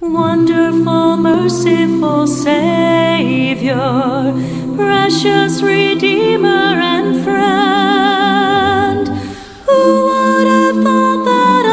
Wonderful, merciful Savior, precious Redeemer and friend, who would have thought that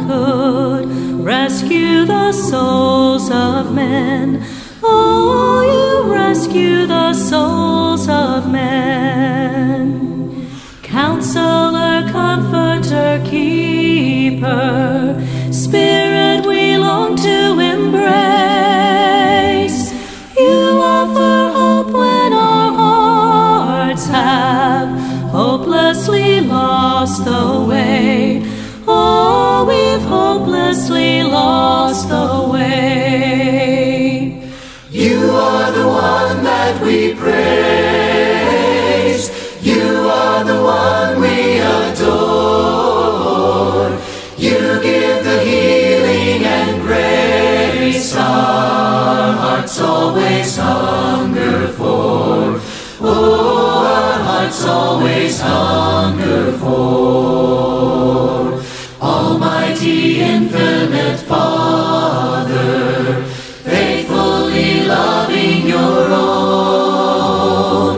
alone could rescue the souls of men? Oh, you rescue the souls of men. Counselor, Comforter, Keeper, Spirit we long to embrace. You offer hope when our hearts have hopelessly lost the way. Oh, we've hopelessly lost the way. You are the one that we praise. You are the one we adore. You give the healing and grace our hearts always hunger for. Oh, our hearts always hunger for. Almighty, infinite Father, faithfully loving your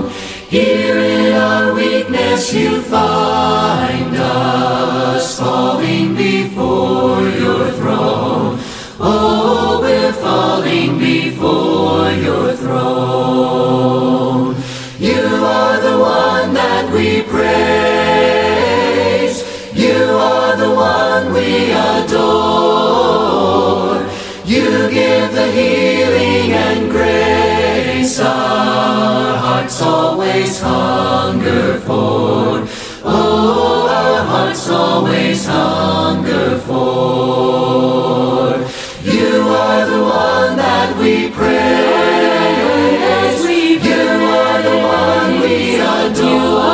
own, here in our weakness you find us falling before your throne. Oh, we're falling before your throne. You are the one that we praise. You are the one we adore. You give the healing and grace our hearts always hunger for. Oh, our hearts always hunger for. You are the one that we praise. You are the one we adore.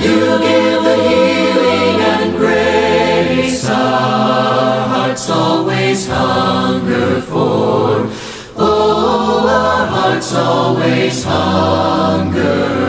You give the healing and grace our hearts always hunger for. Oh, our hearts always hunger.